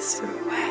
surround.